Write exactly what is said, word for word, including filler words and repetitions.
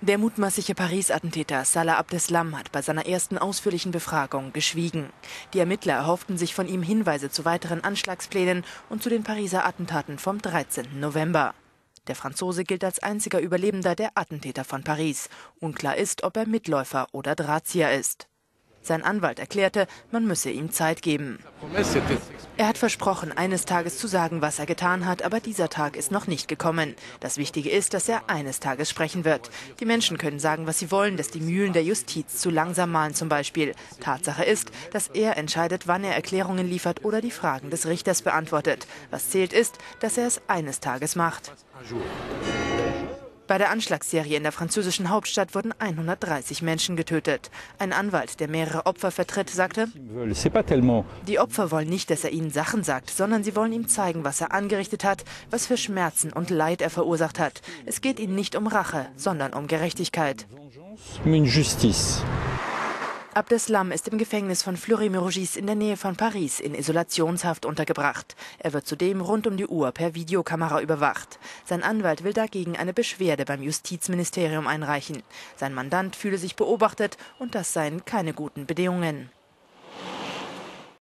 Der mutmaßliche Paris-Attentäter Salah Abdeslam hat bei seiner ersten ausführlichen Befragung geschwiegen. Die Ermittler erhofften sich von ihm Hinweise zu weiteren Anschlagsplänen und zu den Pariser Attentaten vom dreizehnten November. Der Franzose gilt als einziger Überlebender der Attentäter von Paris. Unklar ist, ob er Mitläufer oder Drahtzieher ist. Sein Anwalt erklärte, man müsse ihm Zeit geben. Er hat versprochen, eines Tages zu sagen, was er getan hat, aber dieser Tag ist noch nicht gekommen. Das Wichtige ist, dass er eines Tages sprechen wird. Die Menschen können sagen, was sie wollen, dass die Mühlen der Justiz zu langsam mahlen zum Beispiel. Tatsache ist, dass er entscheidet, wann er Erklärungen liefert oder die Fragen des Richters beantwortet. Was zählt ist, dass er es eines Tages macht. Bei der Anschlagsserie in der französischen Hauptstadt wurden hundertdreißig Menschen getötet. Ein Anwalt, der mehrere Opfer vertritt, sagte, die Opfer wollen nicht, dass er ihnen Sachen sagt, sondern sie wollen ihm zeigen, was er angerichtet hat, was für Schmerzen und Leid er verursacht hat. Es geht ihnen nicht um Rache, sondern um Gerechtigkeit. Abdeslam ist im Gefängnis von Fleury-Mérogis in der Nähe von Paris in Isolationshaft untergebracht. Er wird zudem rund um die Uhr per Videokamera überwacht. Sein Anwalt will dagegen eine Beschwerde beim Justizministerium einreichen. Sein Mandant fühle sich beobachtet und das seien keine guten Bedingungen.